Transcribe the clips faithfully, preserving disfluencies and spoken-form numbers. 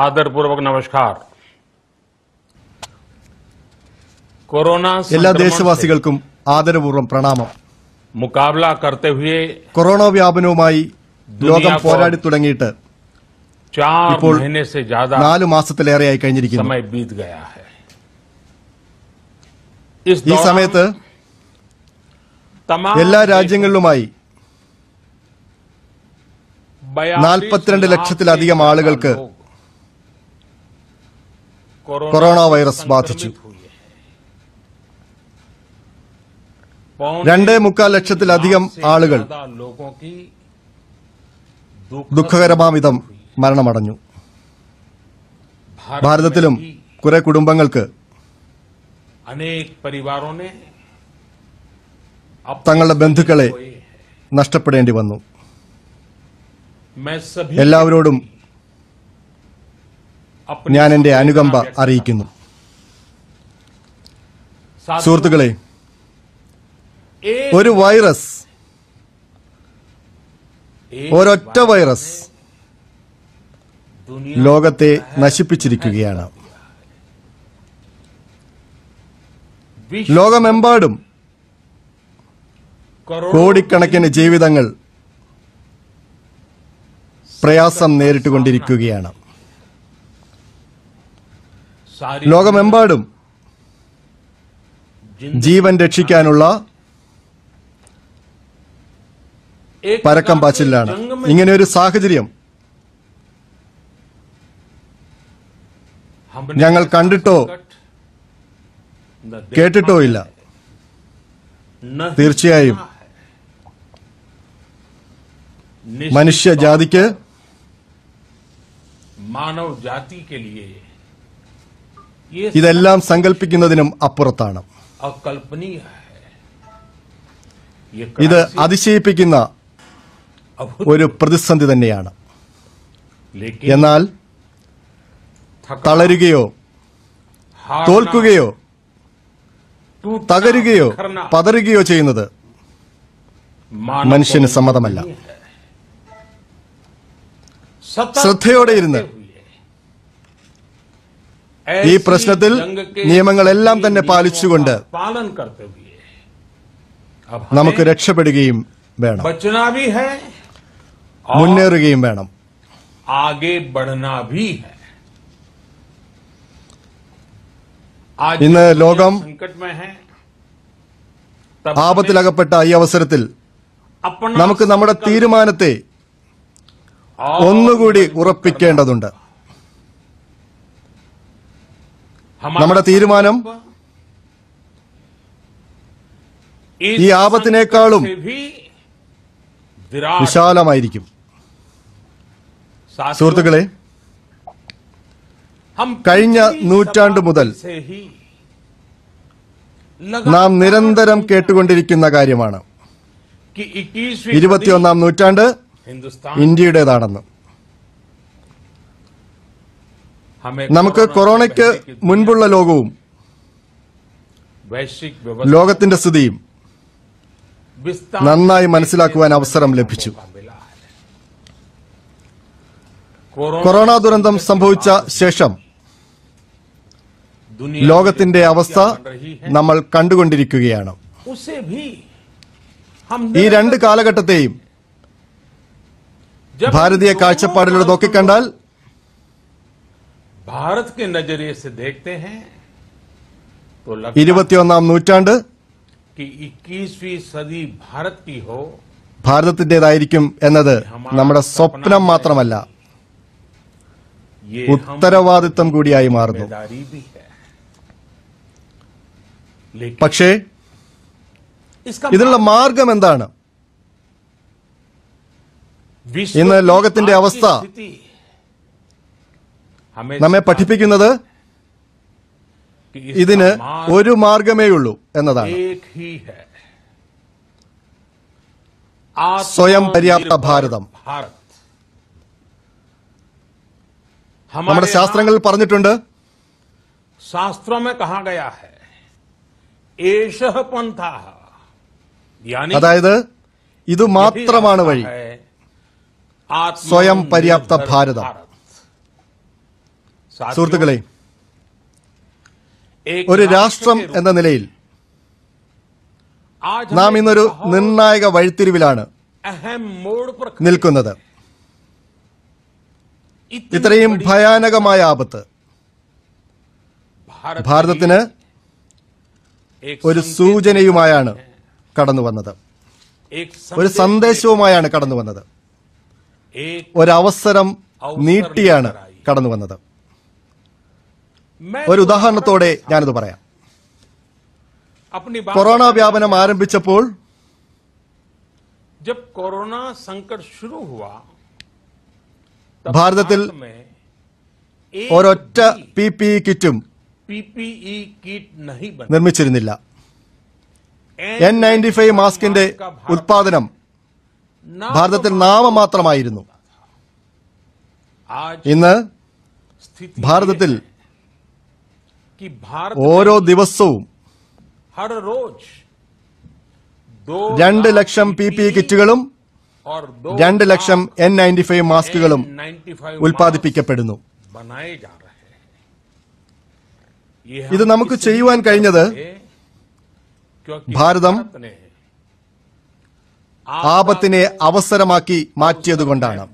आदरपूर्वक नमस्कार। कोरोना എല്ലാ ദേശവാസികൾക്കും ആദരപൂർവ്വം പ്രണാമം। മുക്കാബല करते हुए കൊറോണ വ്യാപനവുമായി ലോകം പോരാടി തുടങ്ങിയിട്ട് चार महीने से ज्यादा നാല് മാസത്തിലേറെയായി കഴിഞ്ഞിരിക്കുന്നു। समय बीत गया है। ഈ സമയത്ത് എല്ലാ രാജ്യങ്ങളിലുമായി നാൽപ്പത്തിരണ്ട് ലക്ഷത്തിലധികം ആളുകൾക്ക് കൊറോണ വൈറസ് ബാധിച്ചു। രണ്ടേ മുക്കാൽ ലക്ഷത്തിലധികം ആളുകൾ ദുഃഖകരമാംവിധം മരണമടഞ്ഞു। ഭാരതത്തിലും കുറെ കുടുംബങ്ങൾക്ക് തങ്ങളുടെ ബന്ധുക്കളെ നഷ്ടപ്പെടേണ്ടി വന്നു। എല്ലാവരോടും ഞാൻ എന്റെ അനുകമ്പ അറിയിക്കുന്നു। സുഹൃത്തുക്കളെ, ഒരു വൈറസ്, ഒരൊറ്റ വൈറസ് ലോകത്തെ നശിപ്പിച്ചിരിക്കുകയാണ്। ലോകമെമ്പാടും കോടിക്കണക്കിന് ജീവിതങ്ങൾ പ്രയാസം നേരിട്ടുകൊണ്ടിരിക്കുകയാണ്। ലോകമെമ്പാടും ജീവൻ രക്ഷിക്കാനുള്ള പരക്കം പാച്ചിലാണ്। ഇങ്ങനെയൊരു സാഹചര്യം ഞങ്ങൾ കണ്ടിട്ടോ കേട്ടിട്ടോ ഇല്ല। തീർച്ചയായും മനുഷ്യജാതിക്ക്, मानव जाति के लिए ഇതെല്ലാം സങ്കല്പിക്കുന്നതിനും അപ്പുറത്താണ്, അകൽപനീയ है। ഇത് അതിശയിപ്പിക്കുന്ന ഒരു പ്രതിസന്ധി തന്നെയാണ്. എന്നാൽ തളരുകയോ തോൽക്കുകയോ തകരുകയോ പതറുകയോ ചെയ്യുന്നത് മനുഷ്യന് സമ്മതമല്ല. ശ്രദ്ധയോടെ ഇരുന്ന് ഈ പ്രശ്നത്തിൽ നിയമങ്ങളെല്ലാം തന്നെ പാലിച്ചുകൊണ്ട് നമുക്ക് രക്ഷപ്പെടുകയും വേണം, മുന്നേറുകയും വേണം. ഇന്ന് ലോകം ആപത്തിലകപ്പെട്ട ഈ അവസരത്തിൽ നമുക്ക് നമ്മുടെ തീരുമാനത്തെ ഒന്നുകൂടി ഉറപ്പിക്കേണ്ടതുണ്ട്. നമ്മുടെ തീരുമാനം ഈ ആപത്തിനേക്കാളും വിശാലമായിരിക്കും. സുഹൃത്തുക്കളെ, കഴിഞ്ഞ നൂറ്റാണ്ട് മുതൽ നാം നിരന്തരം കേട്ടുകൊണ്ടിരിക്കുന്ന കാര്യമാണ് ഇരുപത്തിയൊന്നാം നൂറ്റാണ്ട് ഇന്ത്യയുടേതാണെന്ന്. നമുക്ക് കൊറോണയ്ക്ക് മുൻപുള്ള ലോകവും ലോകത്തിന്റെ സ്ഥിതിയും നന്നായി മനസ്സിലാക്കുവാൻ അവസരം ലഭിച്ചു. കൊറോണ ദുരന്തം സംഭവിച്ച ശേഷം ലോകത്തിന്റെ അവസ്ഥ നമ്മൾ കണ്ടുകൊണ്ടിരിക്കുകയാണ്. ഈ രണ്ട് കാലഘട്ടത്തെയും ഭാരതീയ കാഴ്ചപ്പാടിലൂടെ നോക്കിക്കണ്ടാൽ ഇരുപത്തിയൊന്നാം നൂറ്റാണ്ട് ഭാരതത്തിന്റേതായിരിക്കും എന്നത് നമ്മുടെ സ്വപ്നം മാത്രമല്ല, ഉത്തരവാദിത്വം കൂടിയായി മാറുന്നു. പക്ഷേ ഇതിനുള്ള മാർഗം എന്താണ്? ഇന്ന് ലോകത്തിന്റെ അവസ്ഥ നമ്മെ പഠിപ്പിക്കുന്നത് ഇതിന് ഒരു മാർഗമേയുള്ളൂ എന്നതാണ്, സ്വയം പര്യാപ്ത ഭാരതം. നമ്മുടെ ശാസ്ത്രങ്ങളിൽ പറഞ്ഞിട്ടുണ്ട്, അതായത് ഇത് മാത്രമാണ് വഴി, സ്വയം പര്യാപ്ത ഭാരതം. സുഹൃത്തുക്കളെ, ഒരു രാഷ്ട്രം എന്ന നിലയിൽ നാം ഇന്നൊരു നിർണായക വഴിത്തിരിവിലാണ് നിൽക്കുന്നത്. ഇത്രയും ഭയാനകമായ ആപത്ത് ഭാരതത്തിന് ഒരു സൂചനയുമായാണ് കടന്നു വന്നത്, ഒരു സന്ദേശവുമായാണ് കടന്നു വന്നത്, ഒരവസരം നീട്ടിയാണ് കടന്നു വന്നത്. ഒരു ഉദാഹരണത്തോടെ ഞാനിത് പറയാം. കൊറോണ വ്യാപനം ആരംഭിച്ചപ്പോൾ, ഭാരതത്തിൽ ഒരൊറ്റ പി പി ഇ കിറ്റും നിർമ്മിച്ചിരുന്നില്ല. എൻ നയൻറ്റി ഫൈവ് മാസ്കിന്റെ ഉത്പാദനം ഭാരതത്തിൽ നാമമാത്രമായിരുന്നു. ഇന്ന് ഭാരതത്തിൽ ഓരോ ദിവസവും രണ്ട് ലക്ഷം പി പി ഇ കിറ്റുകളും രണ്ട് ലക്ഷം എൻ നയൻറ്റി ഫൈവ് മാസ്കുകളും ഉൽപ്പാദിപ്പിക്കപ്പെടുന്നു. ഇത് നമുക്ക് ചെയ്യുവാൻ കഴിഞ്ഞത് ഭാരതം ആപത്തിനെ അവസരമാക്കി മാറ്റിയതുകൊണ്ടാണ്.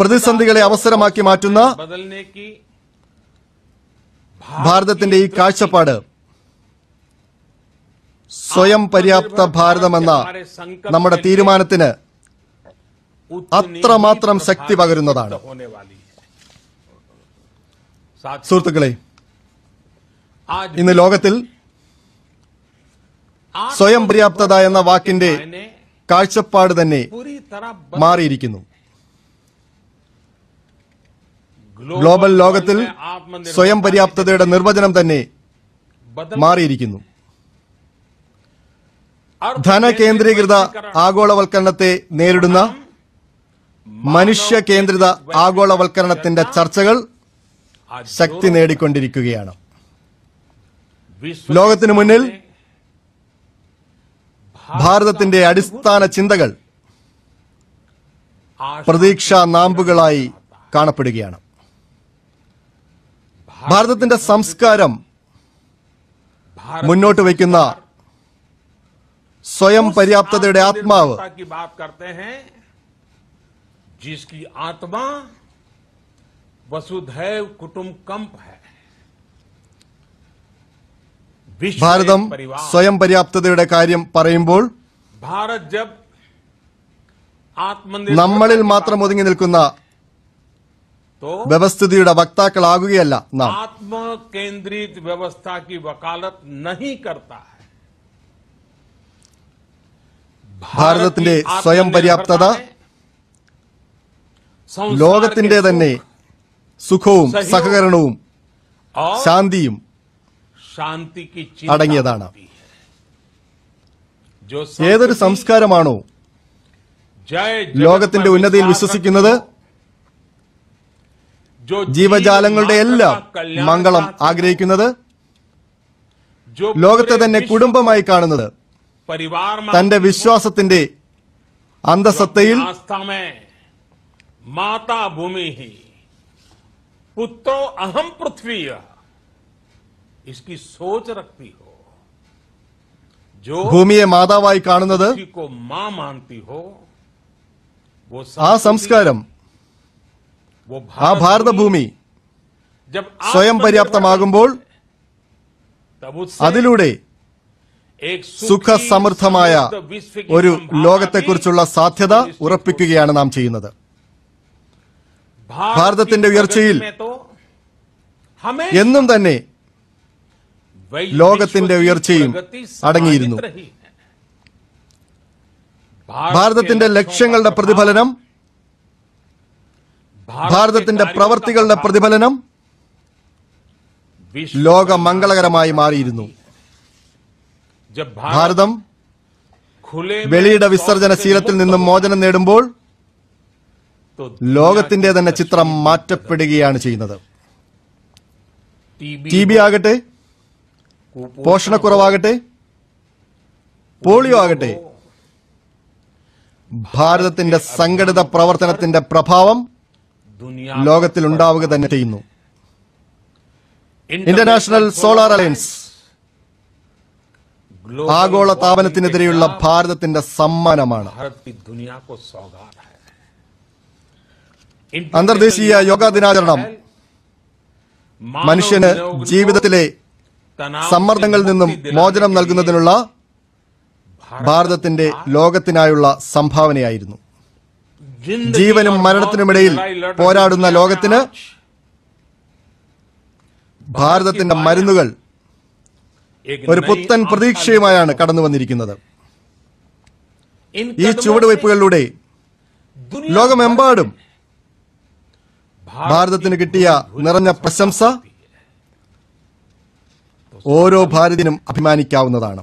പ്രതിസന്ധികളെ അവസരമാക്കി മാറ്റുന്ന ഭാരതത്തിന്റെ ഈ കാഴ്ചപ്പാട് സ്വയം പര്യാപ്ത ഭാരതമെന്ന നമ്മുടെ തീരുമാനത്തിന് അത്രമാത്രം ശക്തി പകരുന്നതാണ്. സുഹൃത്തുക്കളെ, ഇന്ന് ലോകത്തിൽ സ്വയം പര്യാപ്തത എന്ന വാക്കിന്റെ കാഴ്ചപ്പാട് തന്നെ മാറിയിരിക്കുന്നു. ഗ്ലോബൽ ലോകത്തിൽ സ്വയം പര്യാപ്തതയുടെ നിർവചനം തന്നെ മാറിയിരിക്കുന്നു. ധനകേന്ദ്രീകൃത ആഗോളവൽക്കരണത്തെ നേരിടുന്ന മനുഷ്യ കേന്ദ്രിത ആഗോളവൽക്കരണത്തിന്റെ ചർച്ചകൾ ശക്തി നേടിക്കൊണ്ടിരിക്കുകയാണ്. ലോകത്തിനു മുന്നിൽ ഭാരതത്തിന്റെ അടിസ്ഥാന ചിന്തകൾ പ്രതീക്ഷാ നാമ്പുകളായി കാണപ്പെടുകയാണ്. ഭാരതത്തിന്റെ സംസ്കാരം മുന്നോട്ട് വയ്ക്കുന്ന സ്വയം പര്യാപ്തതയുടെ ആത്മാവ് വസുധൈവ കുടുംബകം ഹൈ. ഭാരതം സ്വയം പര്യാപ്തതയുടെ കാര്യം പറയുമ്പോൾ നമ്മളിൽ മാത്രം ഒതുങ്ങി നിൽക്കുന്ന വ്യവസ്ഥിതിയുടെ വക്താക്കളാകുകയല്ല നാം. ആത്മകേന്ദ്രിത വ്യവസ്ഥയ്ക്ക് വകാലത്ത് നഹി കർത്താ ഹൈ. ഭാരതത്തിന്റെ സ്വയം പര്യാപ്തത ലോകത്തിന്റെ തന്നെ സുഖവും സഹകരണവും ശാന്തിയും അടങ്ങിയതാണ്. ഏതൊരു സംസ്കാരമാണോ ലോകത്തിന്റെ ഉന്നതിയിൽ വിശ്വസിക്കുന്നത്, ജീവജാലങ്ങളുടെ എല്ലാം മംഗളം ആഗ്രഹിക്കുന്നത്, ലോകത്തെ തന്നെ കുടുംബമായി കാണുന്നത്, തന്റെ വിശ്വാസത്തിന്റെ അന്തസത്തയിൽ മാതാഭൂമി पुत्रो अहम पृथ्वी इसकी सोच रखती हो, जो ഭൂമിയെ മാതാവായി കാണുന്നത്, മാ മാനത്തി ഹോ, ആ സംസ്കാരം, ആ ഭാരതഭൂമി സ്വയം പര്യാപ്തമാകുമ്പോൾ അതിലൂടെ സുഖസമൃദ്ധമായ ഒരു ലോകത്തെക്കുറിച്ചുള്ള സാധ്യത ഉറപ്പിക്കുകയാണ് നാം ചെയ്യുന്നത്. ഭാരതത്തിന്റെ ഉയർച്ചയിൽ എന്നും തന്നെ ലോകത്തിന്റെ ഉയർച്ചയും അടങ്ങിയിരുന്നു. ഭാരതത്തിന്റെ ലക്ഷ്യങ്ങളുടെ പ്രതിഫലനം, ഭാരതത്തിന്റെ പ്രവർത്തികളുടെ പ്രതിഫലനം ലോക മംഗളകരമായി മാറിയിരുന്നു. ഭാരതം വെളിയുടെ വിസർജനശീലത്തിൽ നിന്നും മോചനം നേടുമ്പോൾ ലോകത്തിന്റെ തന്നെ ചിത്രം മാറ്റപ്പെടുകയാണ് ചെയ്യുന്നത്. ടി ബി ആകട്ടെ, പോഷണക്കുറവാകട്ടെ, പോളിയോ ആകട്ടെ, ഭാരതത്തിന്റെ സംഘടിത പ്രവർത്തനത്തിന്റെ പ്രഭാവം ലോകത്തിലുണ്ടാവുക തന്നെ ചെയ്യുന്നു. ഇന്റർനാഷണൽ സോളാർ അലയൻസ് ആഗോള താപനത്തിനെതിരെയുള്ള ഭാരതത്തിന്റെ സമ്മാനമാണ്. അന്തർദേശീയ യോഗാ ദിനാചരണം മനുഷ്യന് ജീവിതത്തിലെ സമ്മർദ്ദങ്ങളിൽ നിന്നും മോചനം നൽകുന്നതിനുള്ള ഭാരതത്തിന്റെ ലോകത്തിനായുള്ള സംഭാവനയായിരുന്നു. ജീവനും മരണത്തിനുമിടയിൽ പോരാടുന്ന ലോകത്തിന് ഭാരതത്തിന്റെ മരുന്നുകൾ ഒരു പുത്തൻ പ്രതീക്ഷയുമായാണ് കടന്നു വന്നിരിക്കുന്നത്. ഈ ചുവടുവയ്പുകളിലൂടെ ലോകമെമ്പാടും ഭാരതത്തിന് കിട്ടിയ നിറഞ്ഞ പ്രശംസ ഓരോ ഭാരതീയനും അഭിമാനിക്കാവുന്നതാണ്.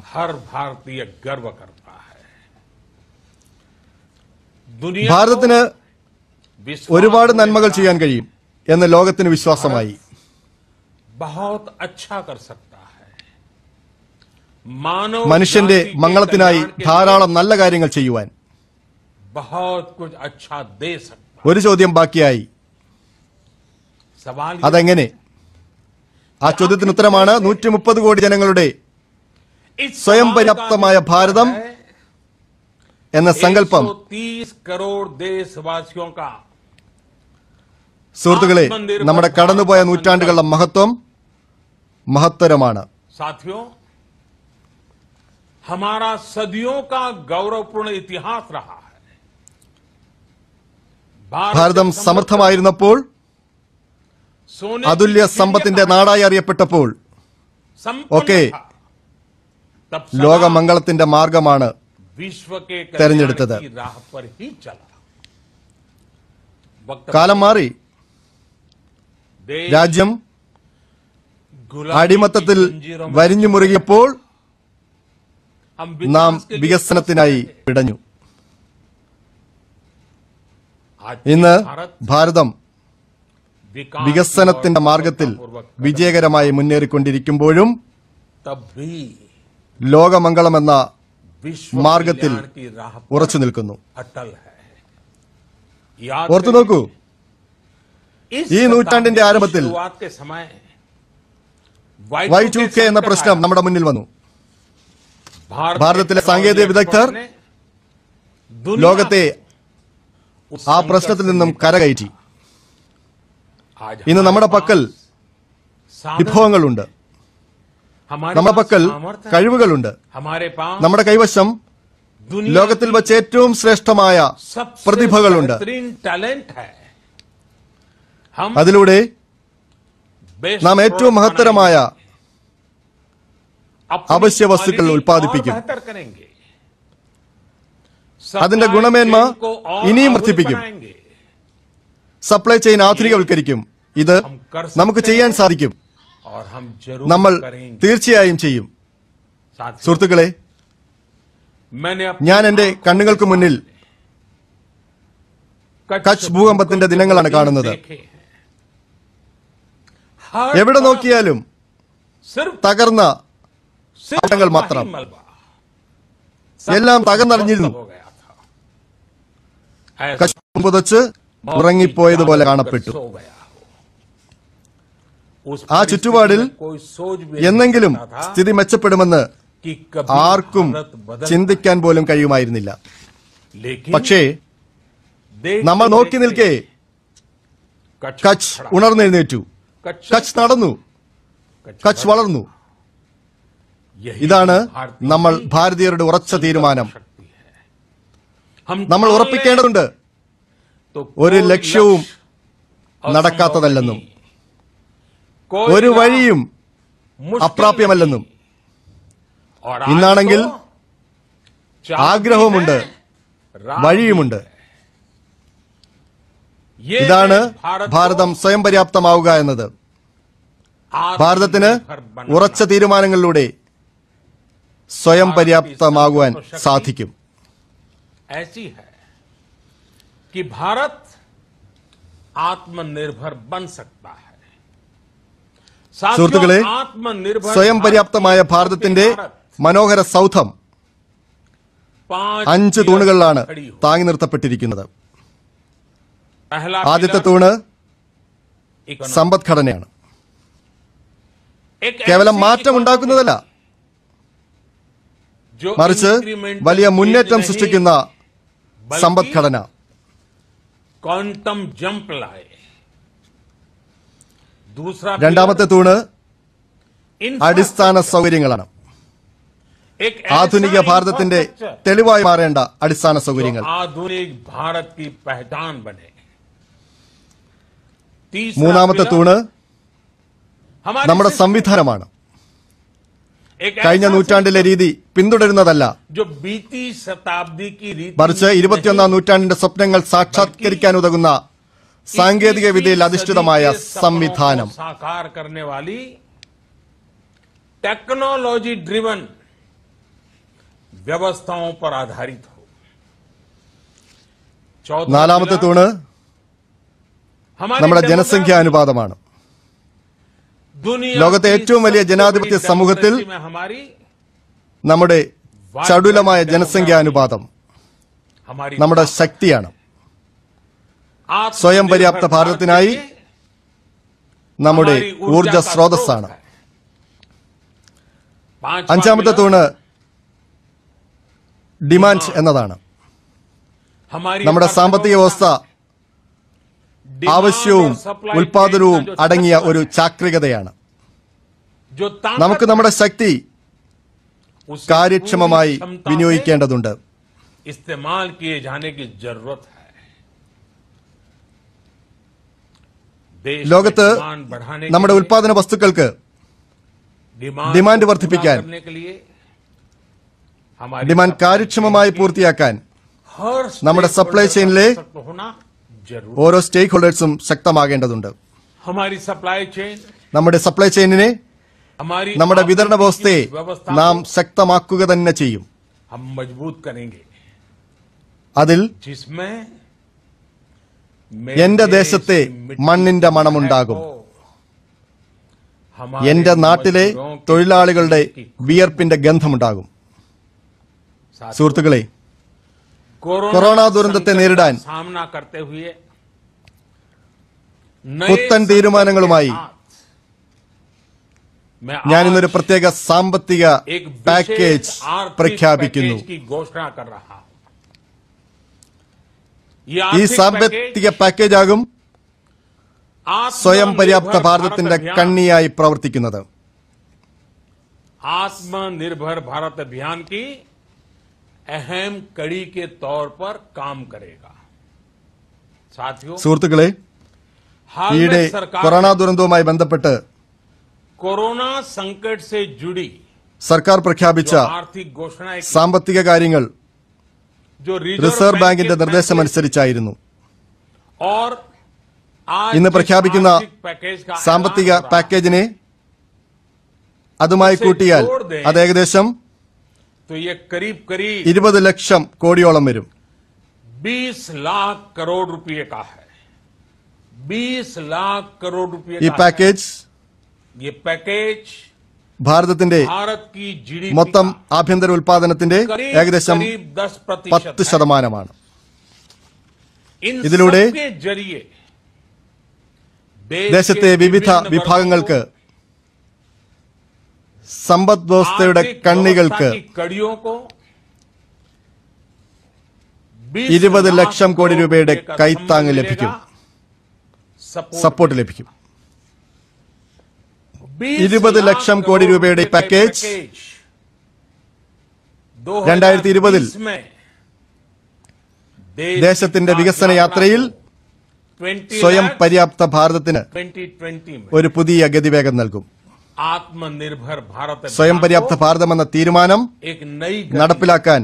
ഭാരതത്തിന് ഒരുപാട് നന്മകൾ ചെയ്യാൻ കഴിയും എന്ന് ലോകത്തിന് വിശ്വാസമായി. മനുഷ്യന്റെ മംഗളത്തിനായി ധാരാളം നല്ല കാര്യങ്ങൾ ചെയ്യുവാൻ. ഒരു ചോദ്യം ബാക്കിയായി, അതെങ്ങനെ? ആ ചോദ്യത്തിന് ഉത്തരമാണ് നൂറ്റി മുപ്പത് കോടി ജനങ്ങളുടെ സ്വയം പര്യാപ്തമായ ഭാരതം എന്ന സങ്കല്പം. സുഹൃത്തുക്കളെ, നമ്മുടെ കടന്നുപോയ നൂറ്റാണ്ടുകളുടെ മഹത്വം മഹത്തരമാണ്. ഭാരതം സമർത്ഥമായിരുന്നപ്പോൾ, അതുല്യ സമ്പത്തിന്റെ നാടായി അറിയപ്പെട്ടപ്പോൾ ഒക്കെ ലോകമംഗളത്തിന്റെ മാർഗമാണ് തെരഞ്ഞെടുത്തത്. കാലം മാറി, രാജ്യം അടിമത്തത്തിൽ വരിഞ്ഞു മുറുകിയപ്പോൾ നാം വികസനത്തിനായി പിടഞ്ഞു. ഇന്ന് ഭാരതം വികസനത്തിന്റെ മാർഗത്തിൽ വിജയകരമായി മുന്നേറിക്കൊണ്ടിരിക്കുമ്പോഴും ലോകമംഗളമെന്ന മാർഗത്തിൽ ഉറച്ചു നിൽക്കുന്നു. ഓർത്തു നോക്കൂ, ഈ നൂറ്റാണ്ടിന്റെ ആരംഭത്തിൽ വൈ ടു കെ എന്ന പ്രശ്നം നമ്മുടെ മുന്നിൽ വന്നു. ഭാരതത്തിലെ സാങ്കേതിക വിദഗ്ധർ ലോകത്തെ ആ പ്രശ്നത്തിൽ നിന്നും കരകയറ്റി. ഇന്ന് നമ്മുടെ പക്കൽ വിഭവങ്ങളുണ്ട്, നമ്മുടെ പക്കൽ കഴിവുകളുണ്ട്, നമ്മുടെ കൈവശം ലോകത്തിൽ വച്ച് ഏറ്റവും ശ്രേഷ്ഠമായ പ്രതിഭകളുണ്ട്. അതിലൂടെ നാം ഏറ്റവും മഹത്തരമായ അവശ്യ വസ്തുക്കൾ ഉൽപ്പാദിപ്പിക്കും. അതിന്റെ ഗുണമേന്മ ഇനിയും വർദ്ധിപ്പിക്കും. സപ്ലൈ ചെയിൻ ആധുനികവൽക്കരിക്കും. ഇത് നമുക്ക് ചെയ്യാൻ സാധിക്കും, നമ്മൾ തീർച്ചയായും ചെയ്യും. സുഹൃത്തുക്കളെ, ഞാൻ എന്റെ കണ്ണുകൾക്ക് മുന്നിൽ കച്ച് ഭൂകമ്പത്തിന്റെ ദിനങ്ങളാണ് കാണുന്നത്. എവിടെ നോക്കിയാലും തകർന്ന സ്ഥലങ്ങൾ മാത്രം, എല്ലാം തകർന്നറിഞ്ഞിരുന്നു. കച്ച് പുതച്ച് ഉറങ്ങിപ്പോയതുപോലെ കാണപ്പെട്ടു. ആ ചുറ്റുപാടിൽ എന്നെങ്കിലും സ്ഥിതി മെച്ചപ്പെടുമെന്ന് ആർക്കും ചിന്തിക്കാൻ പോലും കഴിയുമായിരുന്നില്ല. പക്ഷേ നമ്മൾ നോക്കി നിൽക്കേ കച്ച് ഉണർന്നെഴുന്നേറ്റു. കച്ച് നടന്നു, കച്ച് വളർന്നു. ഇതാണ് നമ്മൾ ഭാരതീയരുടെ ഉറച്ച തീരുമാനം. നമ്മൾ ഉറപ്പിക്കേണ്ടതുണ്ട് ഒരു ലക്ഷ്യവും നടക്കാത്തതല്ലെന്നും ഒരു വഴിയും അപ്രാപ്യമല്ലെന്നും. ഇന്നാണെങ്കിൽ ആഗ്രഹവുമുണ്ട്, വഴിയുമുണ്ട്. ഇതാണ് ഭാരതം സ്വയം പര്യാപ്തമാവുക എന്നത്. ഭാരതത്തിന് ഉറച്ച തീരുമാനങ്ങളിലൂടെ സ്വയം പര്യാപ്തമാകുവാൻ സാധിക്കും. कि भारत आत्मनिर्भर बन सकता है. സുഹൃത്തുക്കളെ, സ്വയം പര്യാപ്തമായ ഭാരതത്തിന്റെ മനോഹര സൗധം അഞ്ച് തൂണുകളിലാണ് താങ്ങി നിർത്തപ്പെട്ടിരിക്കുന്നത്. ആദ്യത്തെ തൂണ് സമ്പദ്ഘടനയാണ്. കേവലം മാറ്റം ഉണ്ടാക്കുന്നതല്ല, മറിച്ച് വലിയ മുന്നേറ്റം സൃഷ്ടിക്കുന്ന സമ്പദ്ഘടന. രണ്ടാമത്തെ തൂണ് അടിസ്ഥാന സൗകര്യങ്ങളാണ്. ആധുനിക ഭാരതത്തിന്റെ തെളിവായി മാറേണ്ട അടിസ്ഥാന സൗകര്യങ്ങൾ. മൂന്നാമത്തെ തൂണ് നമ്മുടെ സംവിധാനമാണ്. കഴിഞ്ഞ നൂറ്റാണ്ടിലെ രീതി പിന്തുടരുന്നതല്ല, മറിച്ച് ഇരുപത്തിയൊന്നാം നൂറ്റാണ്ടിന്റെ സ്വപ്നങ്ങൾ സാക്ഷാത്കരിക്കാൻ ഉതകുന്ന സാങ്കേതിക വിദ്യയിൽ അധിഷ്ഠിതമായ സംവിധാനം. टेक्नोलॉजी ड्रिवन व्यवस्थाओं पर आधारित हो. നാലാമത്തെ തൂണ് നമ്മുടെ ജനസംഖ്യാ അനുപാതമാണ്. ലോകത്തെ ഏറ്റവും വലിയ ജനാധിപത്യ സമൂഹത്തിൽ നമ്മുടെ ചടുലമായ ജനസംഖ്യാ അനുപാതം നമ്മുടെ ശക്തിയാണ്. സ്വയം പര്യാപ്ത ഭാരതത്തിനായി നമ്മുടെ ഊർജ സ്രോതസ്സാണ്. അഞ്ചാമത്തെ തൂണ് ഡിമാൻഡ് എന്നതാണ്. നമ്മുടെ സാമ്പത്തിക വ്യവസ്ഥ ആവശ്യവും ഉൽപാദനവും അടങ്ങിയ ഒരു ചാക്രികതയാണ്. നമുക്ക് നമ്മുടെ ശക്തി കാര്യക്ഷമമായി വിനിയോഗിക്കേണ്ടതുണ്ട്. ലോകത്ത് നമ്മുടെ ഉൽപാദന വസ്തുക്കൾക്ക് ഡിമാൻഡ് വർദ്ധിപ്പിക്കാൻ, ഡിമാൻഡ് കാര്യക്ഷമമായി പൂർത്തിയാക്കാൻ നമ്മുടെ സപ്ലൈ ചെയിനിലെ ഓരോ സ്റ്റേക്ക് ഹോൾഡേഴ്സും ശക്തമാകേണ്ടതുണ്ട്. നമ്മുടെ സപ്ലൈ ചെയിനിനെ, നമ്മുടെ വിതരണ വ്യവസ്ഥയെ നാം ശക്തമാക്കുക തന്നെ ചെയ്യും. അതിൽ എന്റെ ദേശത്തെ മണ്ണിന്റെ മണമുണ്ടാകും, എന്റെ നാട്ടിലെ തൊഴിലാളികളുടെ വിയർപ്പിന്റെ ഗന്ധമുണ്ടാകും. സുഹൃത്തുക്കളെ, കൊറോണ ദുരന്തത്തെ നേരിടാൻ പുത്തൻ തീരുമാനങ്ങളുമായി ഞാൻ ഇന്നൊരു പ്രത്യേക സാമ്പത്തിക പാക്കേജ് പ്രഖ്യാപിക്കുന്നു. ഈ സാമ്പത്തിക പാക്കേജ് ആകും സ്വയം പര്യാപ്ത ഭാരതത്തിന്റെ കണ്ണിയായി പ്രവർത്തിക്കുന്നത്. ആത്മനിർഭർ ഭാരത് അഭിയാൻ കി അഹം കടി കെ തൗർ പർ കാം കരേഗ. സുഹൃത്തുക്കളെ, ഈയിടെ കൊറോണ ദുരന്തവുമായി ബന്ധപ്പെട്ട് കൊറോണ സങ്കട്ട് സെ ജുഡി സർക്കാർ പ്രഖ്യാപിച്ച സാമ്പത്തിക കാര്യങ്ങൾ റിസർവ് ബാങ്കിന്റെ നിർദ്ദേശമനുസരിച്ചായിരുന്നു. ഇന്ന് പ്രഖ്യാപിക്കുന്ന സാമ്പത്തിക പാക്കേജിനെ അതുമായി കൂട്ടിയാൽ അത് ഏകദേശം ഇരുപത് ലക്ഷം കോടിയോളം വരും. ഈ പാക്കേജ് ഭാരതത്തിന്റെ മൊത്തം ആഭ്യന്തര ഉൽപാദനത്തിന്റെ ഏകദേശം പത്ത് ശതമാനമാണ്. ഇതിലൂടെ ദേശത്തെ വിവിധ വിഭാഗങ്ങൾക്ക്, സമ്പദ് വ്യവസ്ഥയുടെ കണ്ണികൾക്ക് ഇരുപത് ലക്ഷം കോടി രൂപയുടെ കൈത്താങ്ങ് ലഭിക്കും, സപ്പോർട്ട് ലഭിക്കും. ഇരുപത് ലക്ഷം കോടി രൂപയുടെ പാക്കേജ് രണ്ടായിരത്തി ഇരുപതിൽ ദേശത്തിന്റെ വികസന യാത്രയിൽ സ്വയം പര്യാപ്ത ഭാരതത്തിന് ഒരു പുതിയ ഗതിവേഗം നൽകും. ആത്മനിർഭർ ഭാരത്, സ്വയം പര്യാപ്ത ഭാരതം എന്ന തീരുമാനം നടപ്പിലാക്കാൻ,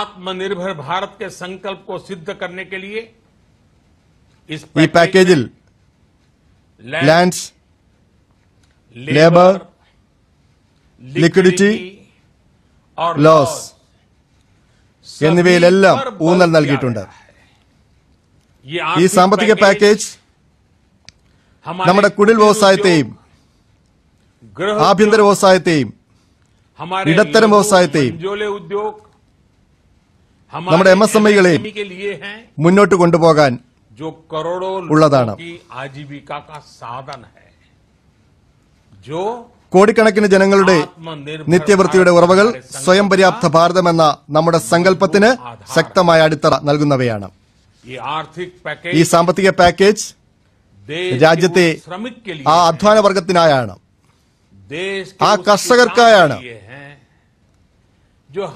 ആത്മനിർഭർ ഭാരത് സങ്കല്പ സിദ്ധ കരനെ ഈ പാക്കേജിൽ ലാൻഡ്സ്, ലേബർ, ലിക്വിഡിറ്റി, ലോസ് എന്നിവയിലെല്ലാം ഊന്നൽ നൽകിയിട്ടുണ്ട്. ഈ സാമ്പത്തിക പാക്കേജ് നമ്മുടെ കുടിൽ വ്യവസായത്തെയും ആഭ്യന്തര വ്യവസായത്തെയും ഇടത്തരം വ്യവസായത്തെയും നമ്മുടെ എം എസ് എം ഐകളെയും മുന്നോട്ട് കൊണ്ടുപോകാൻ ഉള്ളതാണ്. കോടിക്കണക്കിന് ജനങ്ങളുടെ നിത്യവൃത്തിയുടെ ഉറവകൾ സ്വയം പര്യാപ്ത ഭാരതമെന്ന നമ്മുടെ സങ്കല്പത്തിന് ശക്തമായ അടിത്തറ നൽകുന്നവയാണ്. ഈ സാമ്പത്തിക പാക്കേജ് രാജ്യത്തെ ആ അധ്വാന വർഗത്തിനായാണ്, ആ കർഷകർക്കായാണ്.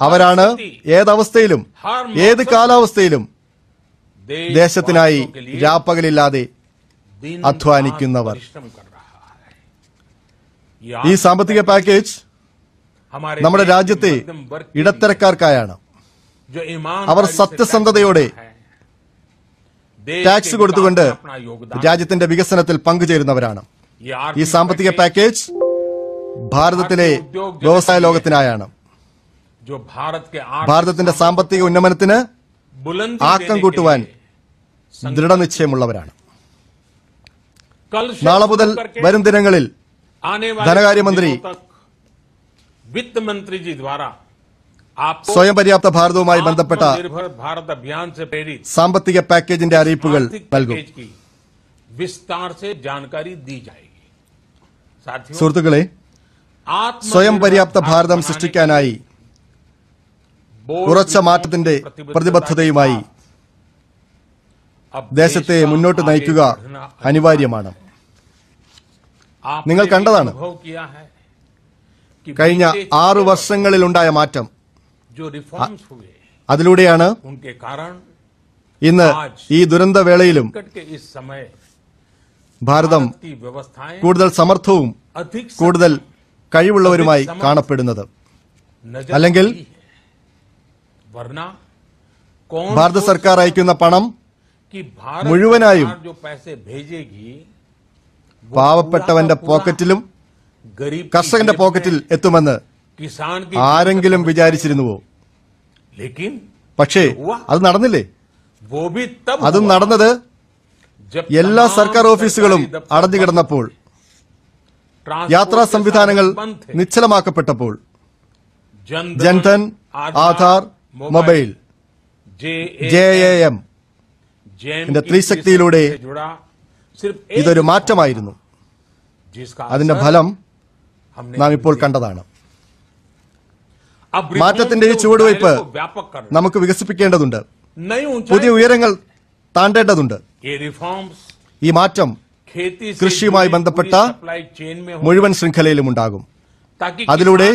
അവരാണ് ഏതവസ്ഥയിലും ഏത് കാലാവസ്ഥയിലും ദേശത്തിനായി രാപ്പകലില്ലാതെ അധ്വാനിക്കുന്നവർ. ഈ സാമ്പത്തിക പാക്കേജ് നമ്മുടെ രാജ്യത്തെ ഇടത്തരക്കാർക്കായാണ്. അവർ സത്യസന്ധതയോടെ ടാക്സ് കൊടുത്തുകൊണ്ട് രാജ്യത്തിന്റെ വികസനത്തിൽ പങ്കുചേരുന്നവരാണ്. ഈ സാമ്പത്തിക പാക്കേജ് ഭാരതത്തിലെ വ്യവസായ ലോകത്തിനായാണ്. ഭാരതത്തിന്റെ സാമ്പത്തിക ഉന്നമനത്തിന് ആക്കം കൂട്ടുവാൻ ദൃഢനിശ്ചയമുള്ളവരാണ്. നാളെ മുതൽ വരും ദിനങ്ങളിൽ ധനകാര്യമന്ത്രി വിത്ത് മന്ത്രി ജി ദ്വാരാ സ്വയം പര്യാപ്ത ഭാരതവുമായി ബന്ധപ്പെട്ട സാമ്പത്തിക പാക്കേജിന്റെ അറിയിപ്പുകൾ നൽകും. സുഹൃത്തുക്കളെ, സ്വയം പര്യാപ്ത ഭാരതം സൃഷ്ടിക്കാനായി ഉറച്ച മാറ്റത്തിന്റെ പ്രതിബദ്ധതയുമായി ദേശത്തെ മുന്നോട്ട് നയിക്കുക അനിവാര്യമാണ്. നിങ്ങൾ കണ്ടതാണ് കഴിഞ്ഞ ആറു വർഷങ്ങളിലുണ്ടായ മാറ്റം. അതിലൂടെയാണ് ഇന്ന് ഈ ദുരന്തവേളയിലും ഭാരതം കൂടുതൽ സമർത്ഥവും കൂടുതൽ കഴിവുള്ളവരുമായി കാണപ്പെടുന്നത്. അല്ലെങ്കിൽ ഭാരത സർക്കാർ അയക്കുന്ന പണം മുഴുവനായും പാവപ്പെട്ടവന്റെ പോക്കറ്റിലും കർഷകന്റെ പോക്കറ്റിൽ എത്തുമെന്ന് ആരെങ്കിലും വിചാരിച്ചിരുന്നുവോ? പക്ഷേ അത് നടന്നില്ലേ? അതും നടന്നത് എല്ലാ സർക്കാർ ഓഫീസുകളും അടഞ്ഞുകിടന്നപ്പോൾ, യാത്രാ സംവിധാനങ്ങൾ നിശ്ചലമാക്കപ്പെട്ടപ്പോൾ, Jan Dhan, Aadhaar, mobile, J A M എന്റെ ത്രിശക്തിയിലൂടെ ഇതൊരു മാറ്റമായിരുന്നു. അതിന്റെ ഫലം നാം ഇപ്പോൾ കണ്ടതാണ്. മാറ്റത്തിന്റെ ഈ ചുവടുവയ്പ് നമുക്ക് വികസിപ്പിക്കേണ്ടതുണ്ട്, പുതിയ ഉയരങ്ങൾ താണ്ടേണ്ടതുണ്ട്. ഈ മാറ്റം കൃഷിയുമായി ബന്ധപ്പെട്ട മുഴുവൻ ശൃംഖലയിലും ഉണ്ടാകും. അതിലൂടെ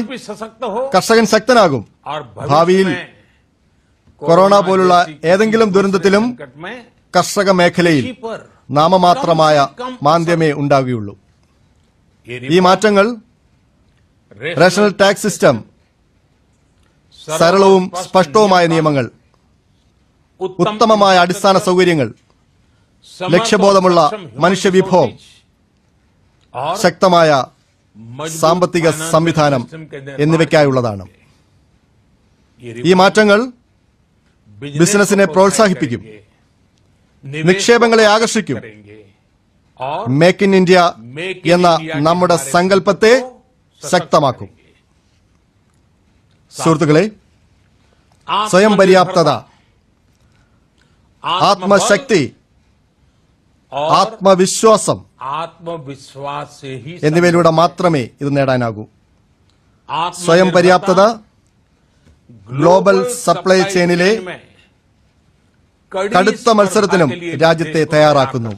കർഷകൻ ശക്തനാകും. ഭാവിയിൽ കൊറോണ പോലുള്ള ഏതെങ്കിലും ദുരന്തത്തിലും കർഷക മേഖലയിൽ നാമമാത്രമായ മാന്ദ്യമേ ഉണ്ടാവുകയുള്ളൂ. ഈ മാറ്റങ്ങൾ റേഷണൽ ടാക്സ് സിസ്റ്റം, സരളവും സ്പഷ്ടവുമായ നിയമങ്ങൾ, ഉത്തമമായ അടിസ്ഥാന സൗകര്യങ്ങൾ, ലക്ഷ്യബോധമുള്ള മനുഷ്യവിഭവം, ശക്തമായ സാമ്പത്തിക സംവിധാനം എന്നിവയ്ക്കായുള്ളതാണ്. ഈ മാറ്റങ്ങൾ ബിസിനസിനെ പ്രോത്സാഹിപ്പിക്കും, നിക്ഷേപങ്ങളെ ആകർഷിക്കും. മേക്ക് ഇൻ ഇന്ത്യ എന്ന നമ്മുടെ സങ്കല്പത്തെ ശക്തമാക്കും. സുഹൃത്തുക്കളെ, സ്വയം പര്യാപ്തത, ആത്മശക്തി, ആത്മവിശ്വാസം എന്നിവയിലൂടെ മാത്രമേ ഇത് നേടാനാകൂ. സ്വയം പര്യാപ്തത ഗ്ലോബൽ സപ്ലൈ ചെയിനിലെ കടുത്ത മത്സരത്തിനും രാജ്യത്തെ തയ്യാറാക്കുന്നു.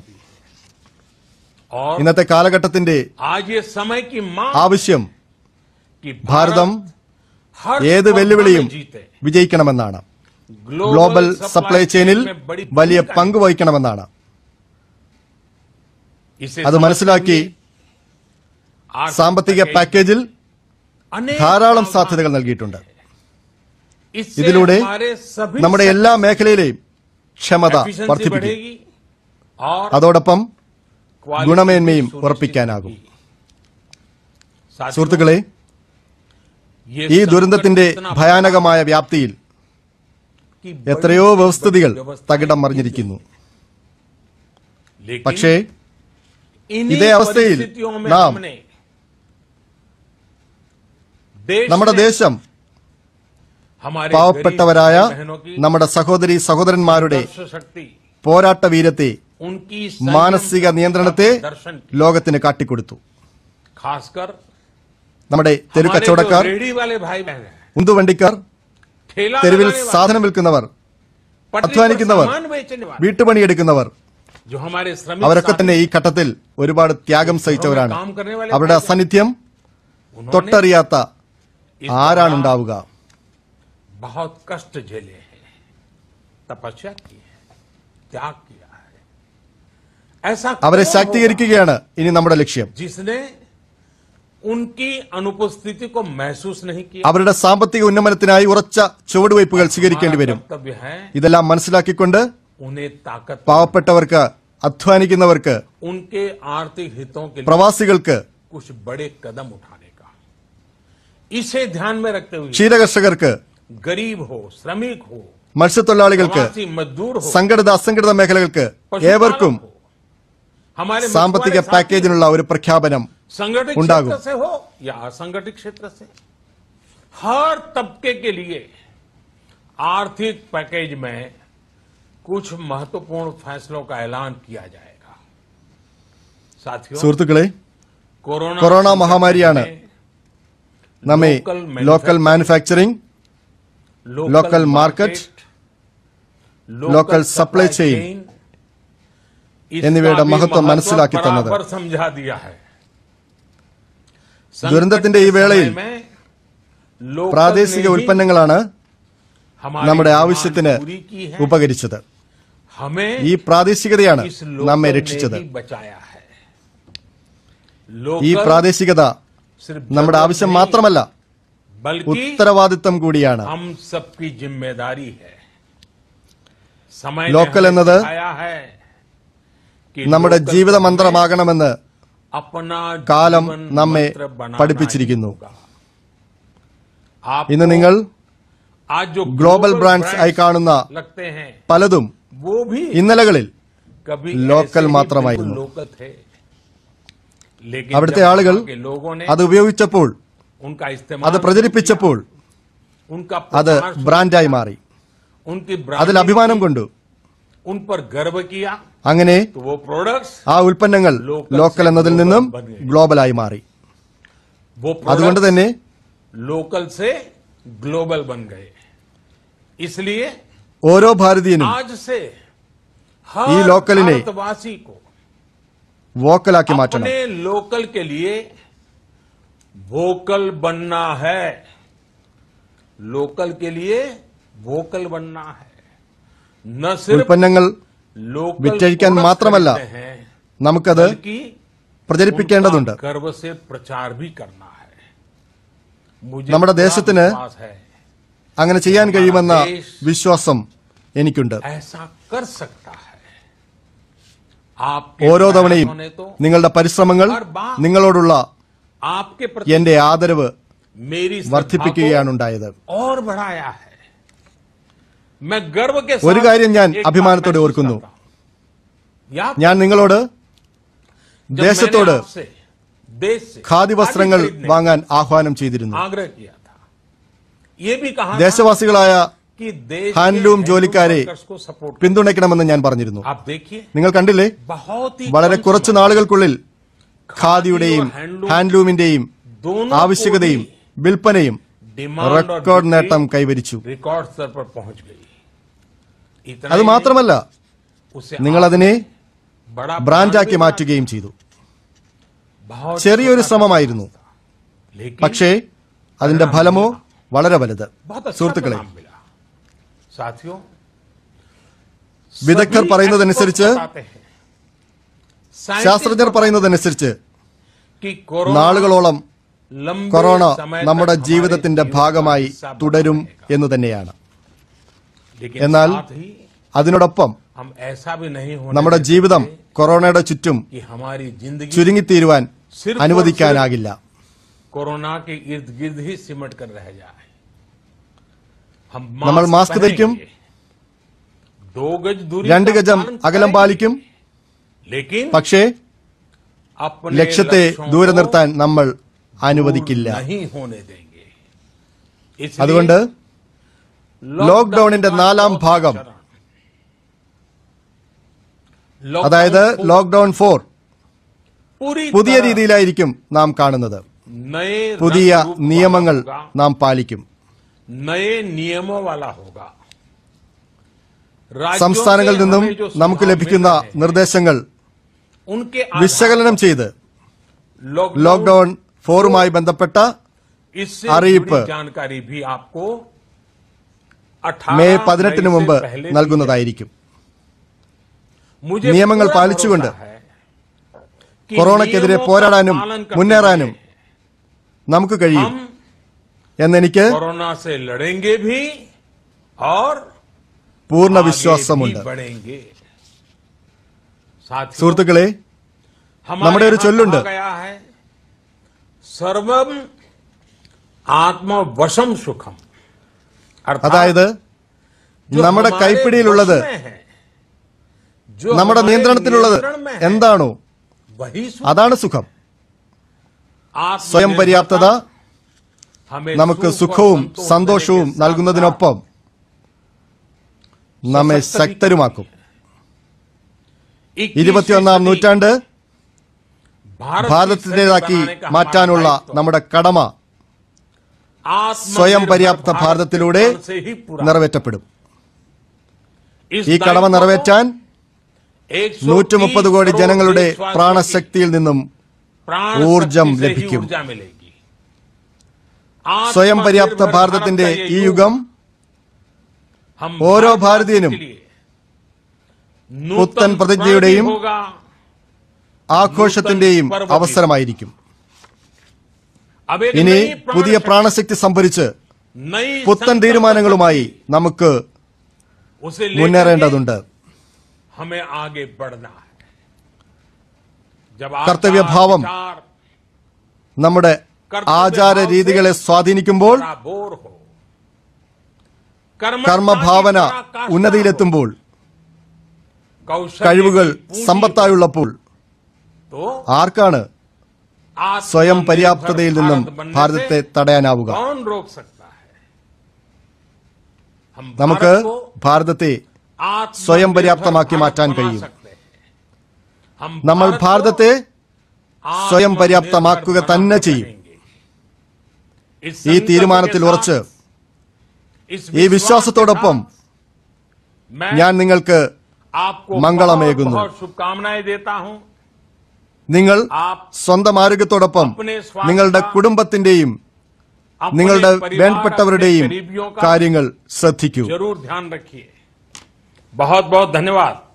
ഇന്നത്തെ കാലഘട്ടത്തിന്റെ ആവശ്യം ഭാരതം ഏത് വെല്ലുവിളിയും വിജയിക്കണമെന്നാണ്, ഗ്ലോബൽ സപ്ലൈ ചെയിനിൽ വലിയ പങ്ക് വഹിക്കണമെന്നാണ്. അത് മനസ്സിലാക്കി സാമ്പത്തിക പാക്കേജിൽ ധാരാളം സാധ്യതകൾ നൽകിയിട്ടുണ്ട്. ഇതിലൂടെ നമ്മുടെ എല്ലാ മേഖലയിലെയും ക്ഷമത വർദ്ധിപ്പിക്കും. അതോടൊപ്പം ഗുണമേന്മയും ഉറപ്പിക്കാനാകും. സുഹൃത്തുക്കളെ, ഈ ദുരന്തത്തിന്റെ ഭയാനകമായ വ്യാപ്തിയിൽ എത്രയോ വ്യവസ്ഥിതികൾ തകിടം മറിഞ്ഞിരിക്കുന്നു. പക്ഷേ ഇതേ അവസ്ഥയിൽ നാം, നമ്മുടെ ദേശം പാവപ്പെട്ടവരായ നമ്മുടെ സഹോദരി സഹോദരന്മാരുടെ പോരാട്ടവീര്യത്തെ, മാനസിക നിയന്ത്രണത്തെ ലോകത്തിന് കാട്ടിക്കൊടുത്തു. നമ്മുടെ തെരു കച്ചവടക്കാർ, ഉന്തുവണ്ടിക്കാർ, തെരുവിൽ സാധനം വിൽക്കുന്നവർ, അധ്വാനിക്കുന്നവർ, വീട്ടുപണിയെടുക്കുന്നവർ, അവരൊക്കെ തന്നെ ഈ ഘട്ടത്തിൽ ഒരുപാട് ത്യാഗം സഹിച്ചവരാണ്. അവരുടെ അസാന്നിധ്യം തൊട്ടറിയാത്ത ആരാണുണ്ടാവുക? അവരെ ശാക്തീകരിക്കുകയാണ് ഇനി നമ്മുടെ ലക്ഷ്യം. അവരുടെ സാമ്പത്തിക ഉന്നമനത്തിനായി ഉറച്ച ചുവടുവയ്പുകൾ സ്വീകരിക്കേണ്ടി വരും. ഇതെല്ലാം മനസ്സിലാക്കിക്കൊണ്ട് പാവപ്പെട്ടവർക്ക്, അധ്വാനിക്കുന്നവർക്ക്, പ്രവാസികൾക്ക്, ക്ഷീരകർഷകർക്ക്, മത്സ്യത്തൊഴിലാളികൾക്ക്, സംഘടിത അസംഘടിത മേഖലകൾക്ക് ഏവർക്കും സാമ്പത്തിക പാക്കേജിനുള്ള ഒരു പ്രഖ്യാപനം संगठित क्षेत्र से हो या असंगठित क्षेत्र से, हर तबके के लिए आर्थिक पैकेज में कुछ महत्वपूर्ण फैसलों का ऐलान किया जाएगा. साथियों, कोरोना महामारी नमें local manufacturing, local market, local supply chain എന്നിവയുടെ മഹത്വം മനസ്സിലാക്കി തന്നത്. ദുരന്തത്തിന്റെ ഈ വേളയിൽ പ്രാദേശിക ഉൽപ്പന്നങ്ങളാണ് നമ്മുടെ ആവശ്യത്തിന് ഉപകരിച്ചത്. ഈ പ്രാദേശികതയാണ് നമ്മെ രക്ഷിച്ചത്. ഈ പ്രാദേശികത നമ്മുടെ ആവശ്യം മാത്രമല്ല, ഉത്തരവാദിത്വം കൂടിയാണ്. ലോക്കൽ എന്നത് നമ്മുടെ ജീവിത മന്ത്രമാകണമെന്ന് കാലം നമ്മെ പഠിപ്പിച്ചിരിക്കുന്നു. ഇന്ന് നിങ്ങൾ ഗ്ലോബൽ ബ്രാൻഡ്സ് ആയി കാണുന്ന പലതും ഇന്നലകളിൽ ലോക്കൽ മാത്രമായിരുന്നു. അവിടുത്തെ ആളുകൾ അത് ഉപയോഗിച്ചപ്പോൾ, അത് പ്രചരിപ്പിച്ചപ്പോൾ അത് ബ്രാൻഡായി മാറി. അതിൽ അഭിമാനം കൊണ്ടു. അങ്ങനെ ആ ഉൽപ്പന്നങ്ങൾ ലോക്കൽ എന്നതിൽ നിന്നും ഗ്ലോബലായി മാറി. അതുകൊണ്ട് തന്നെ ലോക്കൽ ഗ്ലോബൽ ബൻ ഗയേ. ഇസ്ലിയേ ഓരോ ഭാരതീയനും ഈ ലോക്കലിനെ വോക്കലാക്കി മാറ്റണം. ലോക്കൽ കെ ലിയേ വോക്കൽ ബന്നാ ഹൈ. ലോക്കൽ കെ ലിയേ വോക്കൽ ബന്നാ ഹൈ. ഉൽപ്പന്നങ്ങൾ വിറ്റഴിക്കാൻ മാത്രമല്ല, നമുക്കത് പ്രചരിപ്പിക്കേണ്ടതുണ്ട്. നമ്മുടെ ദേശത്തിന് അങ്ങനെ ചെയ്യാൻ കഴിയുമെന്ന വിശ്വാസം എനിക്കുണ്ട്. ഓരോ തവണയും നിങ്ങളുടെ പരിശ്രമങ്ങൾ, നിങ്ങളോടുള്ള എന്റെ ആദരവ് വർദ്ധിപ്പിക്കുകയാണുണ്ടായത്. ഒരു കാര്യം ഞാൻ അഭിമാനത്തോടെ ഓർക്കുന്നു. ഞാൻ നിങ്ങളോട്, ദേശത്തോട് ഖാദി വസ്ത്രങ്ങൾ വാങ്ങാൻ ആഹ്വാനം ചെയ്തിരുന്നു. ദേശവാസികളായ ഹാൻഡ്ലൂം ജോലിക്കാരെ പിന്തുണയ്ക്കണമെന്ന് ഞാൻ പറഞ്ഞിരുന്നു. നിങ്ങൾ കണ്ടില്ലേ, വളരെ കുറച്ച് നാളുകൾക്കുള്ളിൽ ഖാദിയുടെയും ഹാൻഡ്ലൂമിന്റെയും ആവശ്യകതയും വിൽപ്പനയും റെക്കോർഡ് നേട്ടം കൈവരിച്ചു. അത് മാത്രമല്ല, നിങ്ങളതിനെ ബ്രാൻഡാക്കി മാറ്റുകയും ചെയ്തു. ചെറിയൊരു ശ്രമമായിരുന്നു, പക്ഷേ അതിന്റെ ഫലമോ വളരെ വലുത്. സുഹൃത്തുക്കളെ, വിദഗ്ധർ പറയുന്നതനുസരിച്ച്, ശാസ്ത്രജ്ഞർ പറയുന്നതനുസരിച്ച് നാളുകളോളം കൊറോണ നമ്മുടെ ജീവിതത്തിന്റെ ഭാഗമായി തുടരും എന്ന് തന്നെയാണ്. എന്നാൽ അതിനോടൊപ്പം നമ്മുടെ ജീവിതം കൊറോണയുടെ ചുറ്റും ചുരുങ്ങിത്തീരുവാൻ അനുവദിക്കാനാകില്ല. നമ്മൾ മാസ്ക് ധരിക്കും, രണ്ട് ഗജം അകലം പാലിക്കും, പക്ഷേ ലക്ഷ്യത്തെ ദൂരെ നിർത്താൻ നമ്മൾ അനുവദിക്കില്ല. അതുകൊണ്ട് ലോക്ക്ഡൌണിന്റെ നാലാം ഭാഗം, അതായത് ലോക്ക്ഡൌൺ ഫോർ, പുതിയ രീതിയിലായിരിക്കും നാം കാണുന്നത്. പുതിയ നിയമങ്ങൾ നാം പാലിക്കും. സംസ്ഥാനങ്ങളിൽ നിന്നും നമുക്ക് ലഭിക്കുന്ന നിർദ്ദേശങ്ങൾ വിശകലനം ചെയ്ത് ലോക്ക്ഡൌൺ ഫോറുമായി ബന്ധപ്പെട്ട അറിയിപ്പ് മെയ് പതിനെട്ടിന് മുമ്പ് നൽകുന്നതായിരിക്കും. നിയമങ്ങൾ പാലിച്ചുകൊണ്ട് കൊറോണയ്ക്കെതിരെ പോരാടാനും മുന്നേറാനും നമുക്ക് കഴിയും എന്നെനിക്ക് പൂർണ്ണ വിശ്വാസമുണ്ട്. സുഹൃത്തുക്കളെ, നമ്മുടെ ഒരു ചൊല്ലുണ്ട്, സർവം ആത്മവശം സുഖം. അതായത് നമ്മുടെ കൈപ്പിടിയിലുള്ളത്, നമ്മുടെ നിയന്ത്രണത്തിലുള്ളത് എന്താണോ അതാണ് സുഖം. സ്വയം പര്യാപ്തത നമുക്ക് സുഖവും സന്തോഷവും നൽകുന്നതിനൊപ്പം നമ്മെ ശക്തരുമാക്കും. ഇരുപത്തിയൊന്നാം നൂറ്റാണ്ട് ഭാരതത്തിന്റേതാക്കി മാറ്റാനുള്ള നമ്മുടെ കടമ സ്വയം പര്യാപ്ത ഭാരതത്തിലൂടെ നിറവേറ്റപ്പെടും. ഈ കടമ നിറവേറ്റാൻ നൂറ്റി മുപ്പത് കോടി ജനങ്ങളുടെ പ്രാണശക്തിയിൽ നിന്നും ഊർജം ലഭിക്കും. സ്വയം പര്യാപ്ത ഭാരതത്തിന്റെ ഈ യുഗം ഓരോ ഭാരതീയനും പുത്തൻ പ്രതിജ്ഞയുടെയും ആഘോഷത്തിന്റെയും അവസരമായിരിക്കും. ഇനി പുതിയ പ്രാണശക്തി സംഭരിച്ച് പുത്തൻ തീരുമാനങ്ങളുമായി നമുക്ക് മുന്നേറേണ്ടതുണ്ട്. കർത്തവ്യഭാവം നമ്മുടെ ആചാര രീതികളെ സ്വാധീനിക്കുമ്പോൾ, കർമ്മഭാവന ഉന്നതിയിലെത്തുമ്പോൾ, കഴിവുകൾ സമ്പത്തായുള്ളപ്പോൾ ആർക്കാണ് സ്വയം പര്യാപ്തതയിൽ നിന്നും ഭാരതത്തെ തടയാനാവുക? നമുക്ക് ഭാരതത്തെ സ്വയം പര്യാപ്തമാക്കി മാറ്റാൻ കഴിയും. നമ്മൾ ഭാരതത്തെ സ്വയം പര്യാപ്തമാക്കുക തന്നെ ചെയ്യും. ഈ തീരുമാനത്തിൽ ഉറച്ച്, ഈ വിശ്വാസത്തോടൊപ്പം ഞാൻ നിങ്ങൾക്ക് മംഗളമേകുന്നു. നിങ്ങൾ സ്വന്തം ആരോഗ്യത്തോടൊപ്പം നിങ്ങളുടെ കുടുംബത്തിന്റെയും നിങ്ങളുടെ വേണ്ടപ്പെട്ടവരുടെയും കാര്യങ്ങൾ ശ്രദ്ധിക്കൂ. बहुत बहुत धन्यवाद।